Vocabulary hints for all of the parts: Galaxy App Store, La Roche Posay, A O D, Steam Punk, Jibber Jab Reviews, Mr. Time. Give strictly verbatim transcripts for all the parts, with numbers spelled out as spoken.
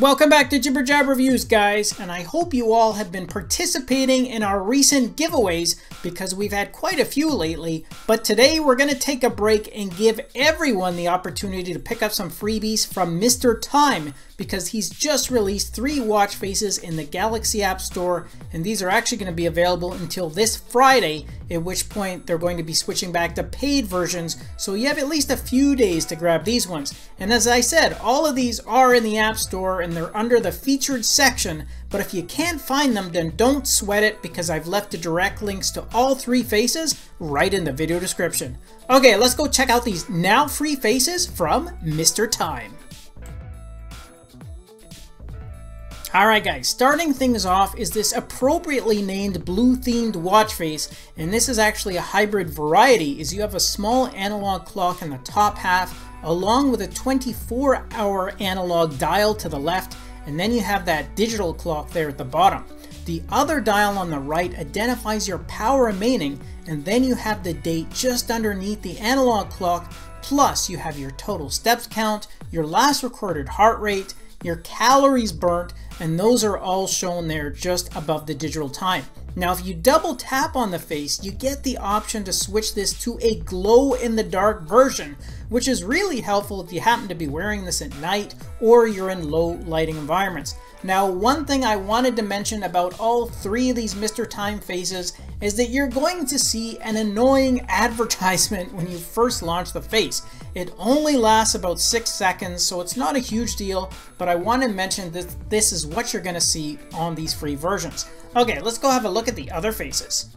Welcome back to Jibber Jab Reviews, guys, and I hope you all have been participating in our recent giveaways because we've had quite a few lately. But today we're going to take a break and give everyone the opportunity to pick up some freebies from Mister Time because he's just released three watch faces in the Galaxy App Store, and these are actually going to be available until this Friday, at which point they're going to be switching back to paid versions, so you have at least a few days to grab these ones. And as I said, all of these are in the App Store and they're under the featured section, but if you can't find them, then don't sweat it because I've left the direct links to all three faces right in the video description. Okay, let's go check out these now free faces from Mister Time. Alright guys, starting things off is this appropriately named blue themed watch face, and this is actually a hybrid variety as you have a small analog clock in the top half along with a twenty-four hour analog dial to the left, and then you have that digital clock there at the bottom. The other dial on the right identifies your power remaining, and then you have the date just underneath the analog clock, plus you have your total steps count, your last recorded heart rate, your calories burnt, and those are all shown there just above the digital time. Now if you double tap on the face, you get the option to switch this to a glow in the dark version, which is really helpful if you happen to be wearing this at night or you're in low lighting environments. Now one thing I wanted to mention about all three of these Mister Time faces is that you're going to see an annoying advertisement when you first launch the face. It only lasts about six seconds, so it's not a huge deal, but I want to mention that this is what you're going to see on these free versions. Okay, let's go have a look at the other faces.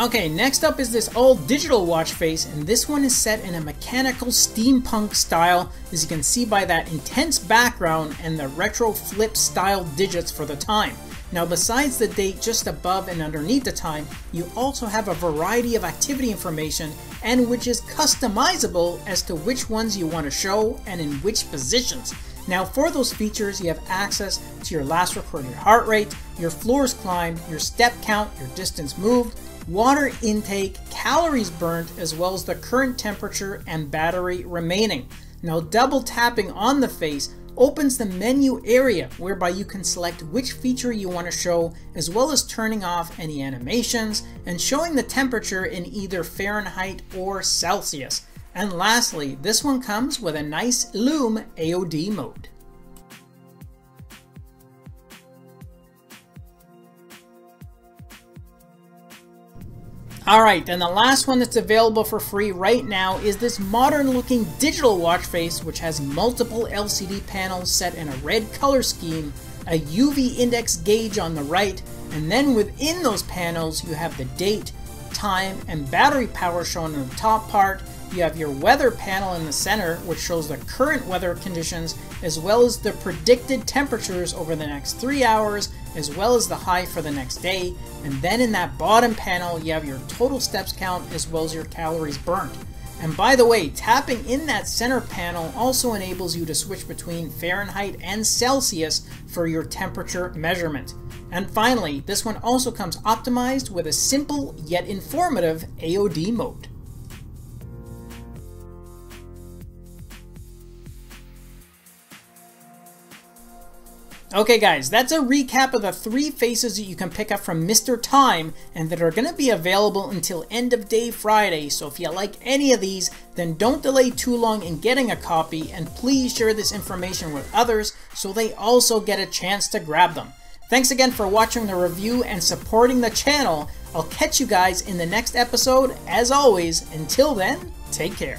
Okay, next up is this all digital watch face, and this one is set in a mechanical steampunk style, as you can see by that intense background and the retro flip style digits for the time. Now besides the date just above and underneath the time, you also have a variety of activity information, and which is customizable as to which ones you want to show and in which positions. Now for those features, you have access to your last recorded heart rate, your floors climbed, your step count, your distance moved, water intake, calories burned, as well as the current temperature and battery remaining. Now double tapping on the face opens the menu area whereby you can select which feature you want to show, as well as turning off any animations and showing the temperature in either Fahrenheit or Celsius. And lastly, this one comes with a nice Loom A O D mode. Alright, and the last one that's available for free right now is this modern looking digital watch face, which has multiple L C D panels set in a red color scheme, a U V index gauge on the right, and then within those panels you have the date, time, and battery power shown in the top part. You have your weather panel in the center, which shows the current weather conditions, as well as the predicted temperatures over the next three hours, as well as the high for the next day. And then in that bottom panel, you have your total steps count as well as your calories burnt. And by the way, tapping in that center panel also enables you to switch between Fahrenheit and Celsius for your temperature measurement. And finally, this one also comes optimized with a simple yet informative A O D mode. Okay guys, that's a recap of the three faces that you can pick up from Mister Time and that are going to be available until end of day Friday, so if you like any of these, then don't delay too long in getting a copy, and please share this information with others so they also get a chance to grab them. Thanks again for watching the review and supporting the channel. I'll catch you guys in the next episode. As always, until then, take care.